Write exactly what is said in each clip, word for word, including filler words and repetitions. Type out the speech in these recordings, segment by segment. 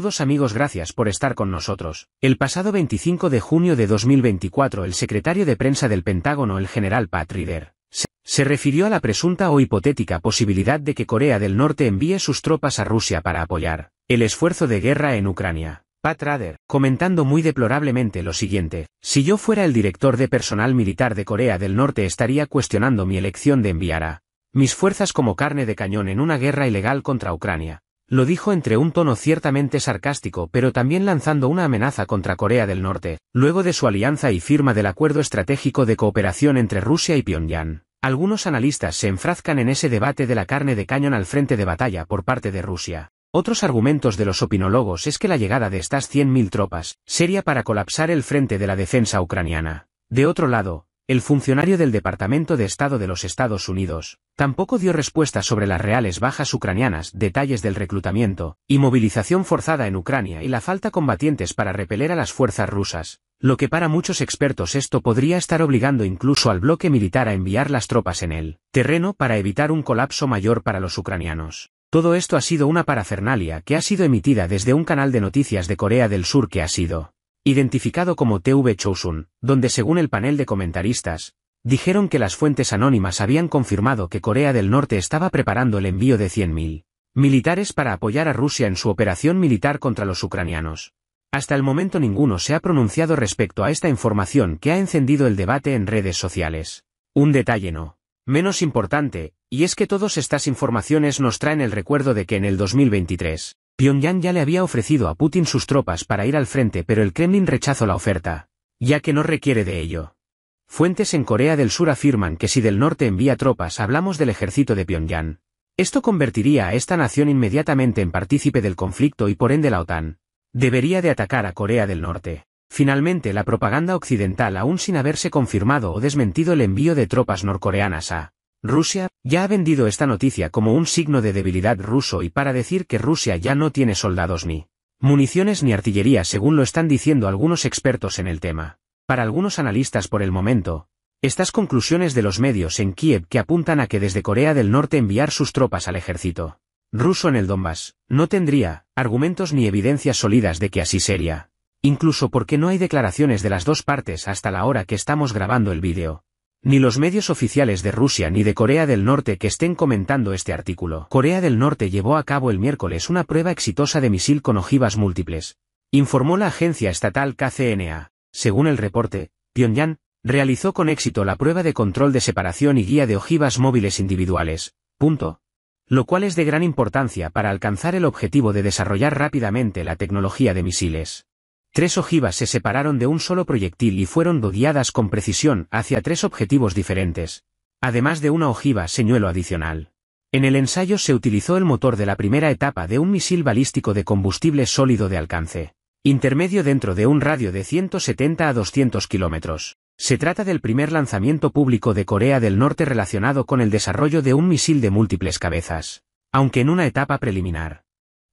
Todos amigos, gracias por estar con nosotros. El pasado veinticinco de junio de dos mil veinticuatro, el secretario de prensa del Pentágono, el general Pat Ryder, se, se refirió a la presunta o hipotética posibilidad de que Corea del Norte envíe sus tropas a Rusia para apoyar el esfuerzo de guerra en Ucrania. Pat Ryder, comentando muy deplorablemente lo siguiente: si yo fuera el director de personal militar de Corea del Norte estaría cuestionando mi elección de enviar a mis fuerzas como carne de cañón en una guerra ilegal contra Ucrania. Lo dijo entre un tono ciertamente sarcástico pero también lanzando una amenaza contra Corea del Norte, luego de su alianza y firma del acuerdo estratégico de cooperación entre Rusia y Pyongyang. Algunos analistas se enfrascan en ese debate de la carne de cañón al frente de batalla por parte de Rusia. Otros argumentos de los opinólogos es que la llegada de estas cien mil tropas sería para colapsar el frente de la defensa ucraniana. De otro lado, el funcionario del Departamento de Estado de los Estados Unidos tampoco dio respuesta sobre las reales bajas ucranianas, detalles del reclutamiento y movilización forzada en Ucrania y la falta de combatientes para repeler a las fuerzas rusas, lo que para muchos expertos esto podría estar obligando incluso al bloque militar a enviar las tropas en el terreno para evitar un colapso mayor para los ucranianos. Todo esto ha sido una parafernalia que ha sido emitida desde un canal de noticias de Corea del Sur que ha sido identificado como T V Chosun, donde según el panel de comentaristas, dijeron que las fuentes anónimas habían confirmado que Corea del Norte estaba preparando el envío de cien mil militares para apoyar a Rusia en su operación militar contra los ucranianos. Hasta el momento ninguno se ha pronunciado respecto a esta información que ha encendido el debate en redes sociales. Un detalle no menos importante, y es que todas estas informaciones nos traen el recuerdo de que en el dos mil veintitrés, Pyongyang ya le había ofrecido a Putin sus tropas para ir al frente pero el Kremlin rechazó la oferta, ya que no requiere de ello. Fuentes en Corea del Sur afirman que si del norte envía tropas hablamos del ejército de Pyongyang. Esto convertiría a esta nación inmediatamente en partícipe del conflicto y por ende la OTAN debería de atacar a Corea del Norte. Finalmente, la propaganda occidental, aún sin haberse confirmado o desmentido el envío de tropas norcoreanas a Rusia, ya ha vendido esta noticia como un signo de debilidad ruso y para decir que Rusia ya no tiene soldados ni municiones ni artillería, según lo están diciendo algunos expertos en el tema. Para algunos analistas, por el momento, estas conclusiones de los medios en Kiev que apuntan a que desde Corea del Norte enviar sus tropas al ejército ruso en el Donbass no tendría argumentos ni evidencias sólidas de que así sería, incluso porque no hay declaraciones de las dos partes hasta la hora que estamos grabando el vídeo. Ni los medios oficiales de Rusia ni de Corea del Norte que estén comentando este artículo. Corea del Norte llevó a cabo el miércoles una prueba exitosa de misil con ojivas múltiples, informó la agencia estatal K C N A. Según el reporte, Pyongyang realizó con éxito la prueba de control de separación y guía de ojivas móviles individuales, punto. Lo cual es de gran importancia para alcanzar el objetivo de desarrollar rápidamente la tecnología de misiles. Tres ojivas se separaron de un solo proyectil y fueron guiadas con precisión hacia tres objetivos diferentes, además de una ojiva señuelo adicional. En el ensayo se utilizó el motor de la primera etapa de un misil balístico de combustible sólido de alcance intermedio dentro de un radio de ciento setenta a doscientos kilómetros. Se trata del primer lanzamiento público de Corea del Norte relacionado con el desarrollo de un misil de múltiples cabezas, aunque en una etapa preliminar.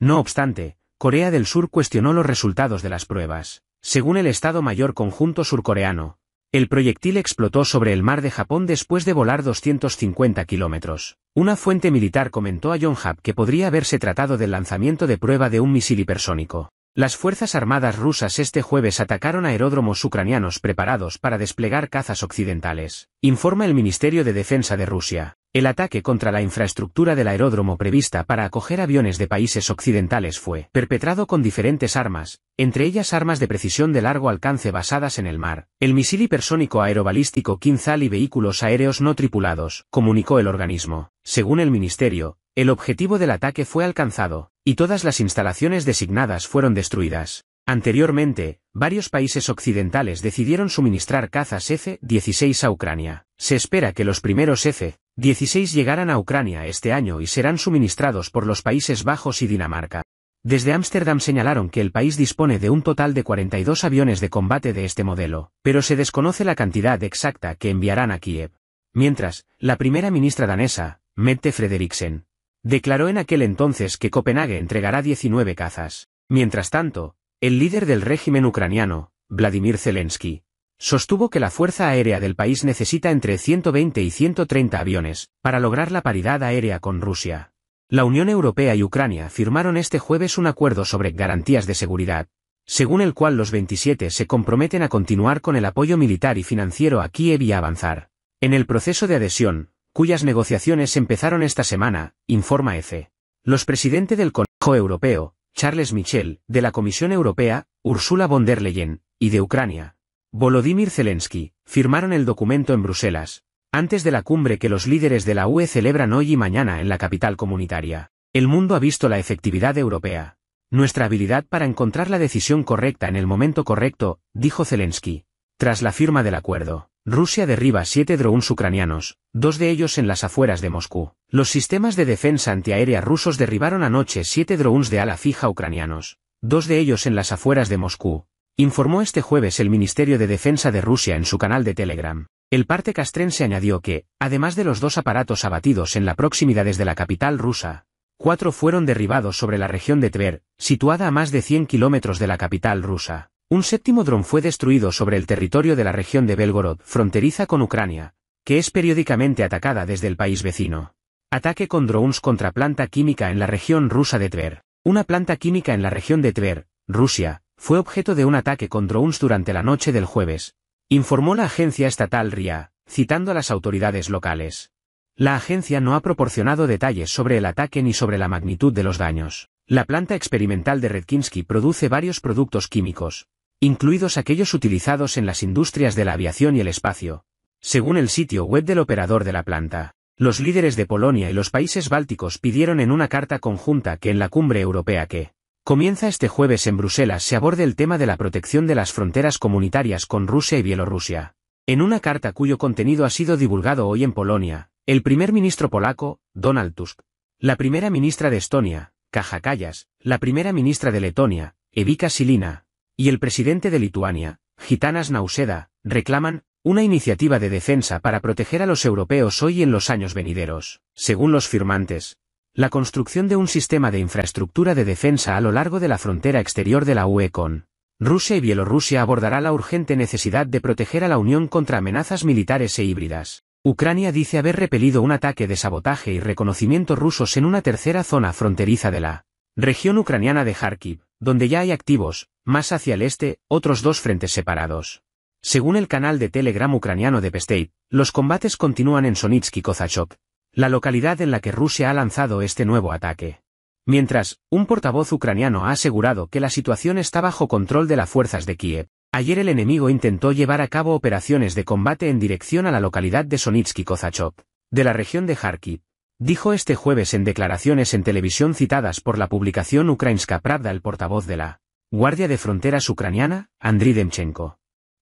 No obstante, Corea del Sur cuestionó los resultados de las pruebas. Según el Estado Mayor Conjunto surcoreano, el proyectil explotó sobre el mar de Japón después de volar doscientos cincuenta kilómetros. Una fuente militar comentó a Yonhap que podría haberse tratado del lanzamiento de prueba de un misil hipersónico. Las Fuerzas Armadas rusas este jueves atacaron aeródromos ucranianos preparados para desplegar cazas occidentales, informa el Ministerio de Defensa de Rusia. El ataque contra la infraestructura del aeródromo prevista para acoger aviones de países occidentales fue perpetrado con diferentes armas, entre ellas armas de precisión de largo alcance basadas en el mar, el misil hipersónico aerobalístico Kinzhal y vehículos aéreos no tripulados, comunicó el organismo. Según el ministerio, el objetivo del ataque fue alcanzado, y todas las instalaciones designadas fueron destruidas. Anteriormente, varios países occidentales decidieron suministrar cazas F dieciséis a Ucrania. Se espera que los primeros F dieciséis llegarán a Ucrania este año y serán suministrados por los Países Bajos y Dinamarca. Desde Ámsterdam señalaron que el país dispone de un total de cuarenta y dos aviones de combate de este modelo, pero se desconoce la cantidad exacta que enviarán a Kiev. Mientras, la primera ministra danesa, Mette Frederiksen, declaró en aquel entonces que Copenhague entregará diecinueve cazas. Mientras tanto, el líder del régimen ucraniano, Vladimir Zelensky, sostuvo que la fuerza aérea del país necesita entre ciento veinte y ciento treinta aviones para lograr la paridad aérea con Rusia. La Unión Europea y Ucrania firmaron este jueves un acuerdo sobre garantías de seguridad, según el cual los veintisiete se comprometen a continuar con el apoyo militar y financiero a Kiev y a avanzar en el proceso de adhesión, cuyas negociaciones empezaron esta semana, informa E F E. Los presidentes del Consejo Europeo, Charles Michel, de la Comisión Europea, Ursula von der Leyen, y de Ucrania, Volodymyr Zelensky, firmaron el documento en Bruselas, antes de la cumbre que los líderes de la U E celebran hoy y mañana en la capital comunitaria. El mundo ha visto la efectividad europea, nuestra habilidad para encontrar la decisión correcta en el momento correcto, dijo Zelensky. Tras la firma del acuerdo, Rusia derriba siete drones ucranianos, dos de ellos en las afueras de Moscú. Los sistemas de defensa antiaérea rusos derribaron anoche siete drones de ala fija ucranianos, dos de ellos en las afueras de Moscú, informó este jueves el Ministerio de Defensa de Rusia en su canal de Telegram. El parte castrense añadió que, además de los dos aparatos abatidos en las proximidades de la capital rusa, cuatro fueron derribados sobre la región de Tver, situada a más de cien kilómetros de la capital rusa. Un séptimo dron fue destruido sobre el territorio de la región de Belgorod, fronteriza con Ucrania, que es periódicamente atacada desde el país vecino. Ataque con drones contra planta química en la región rusa de Tver. Una planta química en la región de Tver, Rusia, fue objeto de un ataque con drones durante la noche del jueves, informó la agencia estatal R I A, citando a las autoridades locales. La agencia no ha proporcionado detalles sobre el ataque ni sobre la magnitud de los daños. La planta experimental de Redkinsky produce varios productos químicos, incluidos aquellos utilizados en las industrias de la aviación y el espacio, según el sitio web del operador de la planta. Los líderes de Polonia y los países bálticos pidieron en una carta conjunta que en la cumbre europea que comienza este jueves en Bruselas se aborda el tema de la protección de las fronteras comunitarias con Rusia y Bielorrusia. En una carta cuyo contenido ha sido divulgado hoy en Polonia, el primer ministro polaco, Donald Tusk, la primera ministra de Estonia, Kaja Kallas, la primera ministra de Letonia, Evika Silina, y el presidente de Lituania, Gitanas Nauseda, reclaman una iniciativa de defensa para proteger a los europeos hoy y en los años venideros. Según los firmantes, la construcción de un sistema de infraestructura de defensa a lo largo de la frontera exterior de la U E con Rusia y Bielorrusia abordará la urgente necesidad de proteger a la Unión contra amenazas militares e híbridas. Ucrania dice haber repelido un ataque de sabotaje y reconocimiento rusos en una tercera zona fronteriza de la región ucraniana de Kharkiv, donde ya hay activos, más hacia el este, otros dos frentes separados. Según el canal de Telegram ucraniano de Pesteit, los combates continúan en Sotnytskyi Kozachok, la localidad en la que Rusia ha lanzado este nuevo ataque. Mientras, un portavoz ucraniano ha asegurado que la situación está bajo control de las fuerzas de Kiev. Ayer el enemigo intentó llevar a cabo operaciones de combate en dirección a la localidad de Sotnytskyi Kozachok, de la región de Kharkiv, dijo este jueves en declaraciones en televisión citadas por la publicación Ukrainska Pravda el portavoz de la Guardia de Fronteras ucraniana, Andriy Demchenko.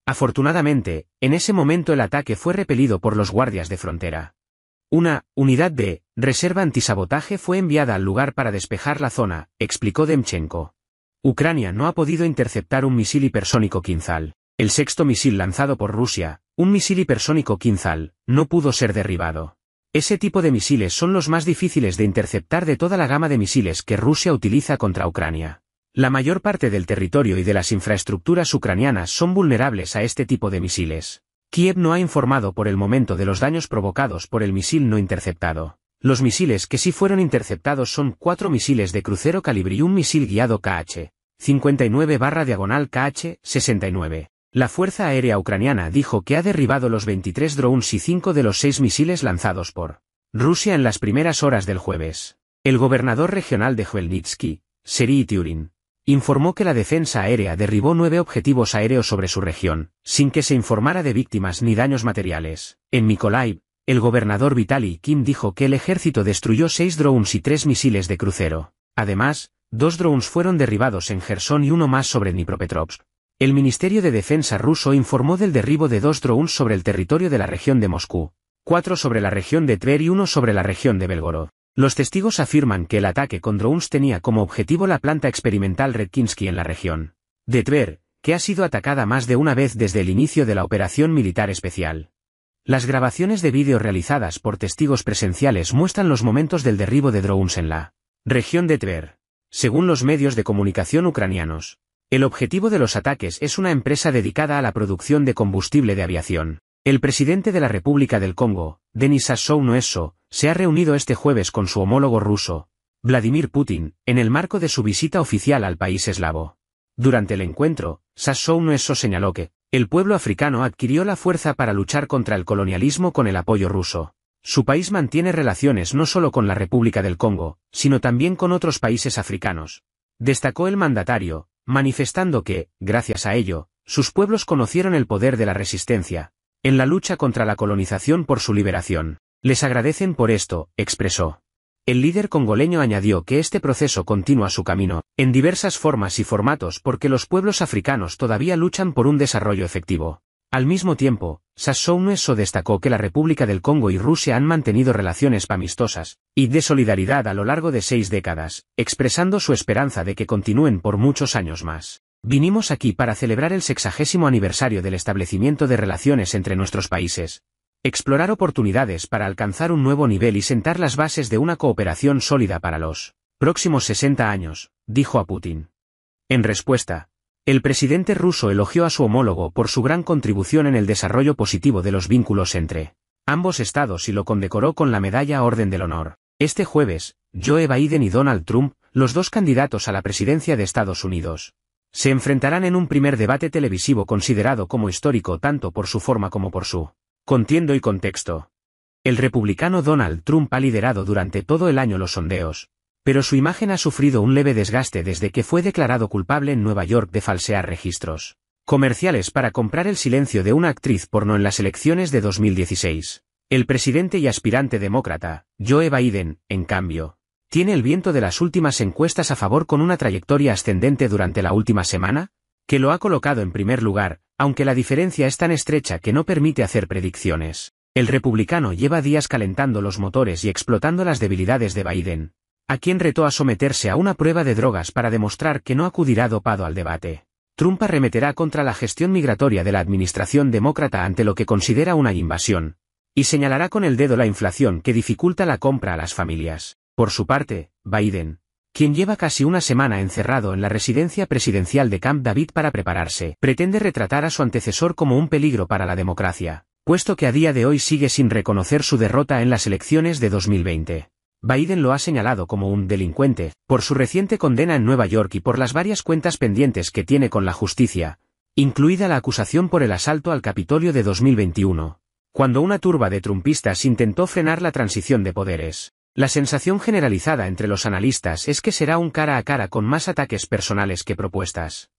Afortunadamente, en ese momento el ataque fue repelido por los guardias de frontera. Una unidad de reserva antisabotaje fue enviada al lugar para despejar la zona, explicó Demchenko. Ucrania no ha podido interceptar un misil hipersónico Kinzhal. El sexto misil lanzado por Rusia, un misil hipersónico Kinzhal, no pudo ser derribado. Ese tipo de misiles son los más difíciles de interceptar de toda la gama de misiles que Rusia utiliza contra Ucrania. La mayor parte del territorio y de las infraestructuras ucranianas son vulnerables a este tipo de misiles. Kiev no ha informado por el momento de los daños provocados por el misil no interceptado. Los misiles que sí fueron interceptados son cuatro misiles de crucero calibre y un misil guiado K H cincuenta y nueve barra diagonal K H sesenta y nueve. La Fuerza Aérea Ucraniana dijo que ha derribado los veintitrés drones y cinco de los seis misiles lanzados por Rusia en las primeras horas del jueves. El gobernador regional de Khmelnytsky, Serhiy Turenin, informó que la defensa aérea derribó nueve objetivos aéreos sobre su región, sin que se informara de víctimas ni daños materiales. En Mykolaiv, el gobernador Vitaly Kim dijo que el ejército destruyó seis drones y tres misiles de crucero. Además, dos drones fueron derribados en Gerson y uno más sobre Dnipropetrovsk. El Ministerio de Defensa ruso informó del derribo de dos drones sobre el territorio de la región de Moscú, cuatro sobre la región de Tver y uno sobre la región de Belgorod. Los testigos afirman que el ataque con drones tenía como objetivo la planta experimental Redkinsky en la región de Tver, que ha sido atacada más de una vez desde el inicio de la operación militar especial. Las grabaciones de vídeo realizadas por testigos presenciales muestran los momentos del derribo de drones en la región de Tver. Según los medios de comunicación ucranianos, el objetivo de los ataques es una empresa dedicada a la producción de combustible de aviación. El presidente de la República del Congo, Denis Sassou Nguesso, se ha reunido este jueves con su homólogo ruso, Vladimir Putin, en el marco de su visita oficial al país eslavo. Durante el encuentro, Sassou Nguesso señaló que el pueblo africano adquirió la fuerza para luchar contra el colonialismo con el apoyo ruso. Su país mantiene relaciones no solo con la República del Congo, sino también con otros países africanos. Destacó el mandatario, manifestando que, gracias a ello, sus pueblos conocieron el poder de la resistencia en la lucha contra la colonización por su liberación. Les agradecen por esto, expresó. El líder congoleño añadió que este proceso continúa su camino, en diversas formas y formatos porque los pueblos africanos todavía luchan por un desarrollo efectivo. Al mismo tiempo, Sassou Nguesso destacó que la República del Congo y Rusia han mantenido relaciones amistosas y de solidaridad a lo largo de seis décadas, expresando su esperanza de que continúen por muchos años más. Vinimos aquí para celebrar el sexagésimo aniversario del establecimiento de relaciones entre nuestros países. Explorar oportunidades para alcanzar un nuevo nivel y sentar las bases de una cooperación sólida para los próximos sesenta años, dijo a Putin. En respuesta, el presidente ruso elogió a su homólogo por su gran contribución en el desarrollo positivo de los vínculos entre ambos estados y lo condecoró con la medalla Orden del Honor. Este jueves, Joe Biden y Donald Trump, los dos candidatos a la presidencia de Estados Unidos, se enfrentarán en un primer debate televisivo considerado como histórico tanto por su forma como por su contienda y contexto. El republicano Donald Trump ha liderado durante todo el año los sondeos, pero su imagen ha sufrido un leve desgaste desde que fue declarado culpable en Nueva York de falsear registros comerciales para comprar el silencio de una actriz porno en las elecciones de dos mil dieciséis. El presidente y aspirante demócrata, Joe Biden, en cambio, tiene el viento de las últimas encuestas a favor con una trayectoria ascendente durante la última semana, que lo ha colocado en primer lugar, aunque la diferencia es tan estrecha que no permite hacer predicciones. El republicano lleva días calentando los motores y explotando las debilidades de Biden, a quien retó a someterse a una prueba de drogas para demostrar que no acudirá dopado al debate. Trump arremeterá contra la gestión migratoria de la administración demócrata ante lo que considera una invasión, y señalará con el dedo la inflación que dificulta la compra a las familias. Por su parte, Biden, quien lleva casi una semana encerrado en la residencia presidencial de Camp David para prepararse, pretende retratar a su antecesor como un peligro para la democracia, puesto que a día de hoy sigue sin reconocer su derrota en las elecciones de dos mil veinte. Biden lo ha señalado como un delincuente, por su reciente condena en Nueva York y por las varias cuentas pendientes que tiene con la justicia, incluida la acusación por el asalto al Capitolio de dos mil veintiuno, cuando una turba de trumpistas intentó frenar la transición de poderes. La sensación generalizada entre los analistas es que será un cara a cara con más ataques personales que propuestas.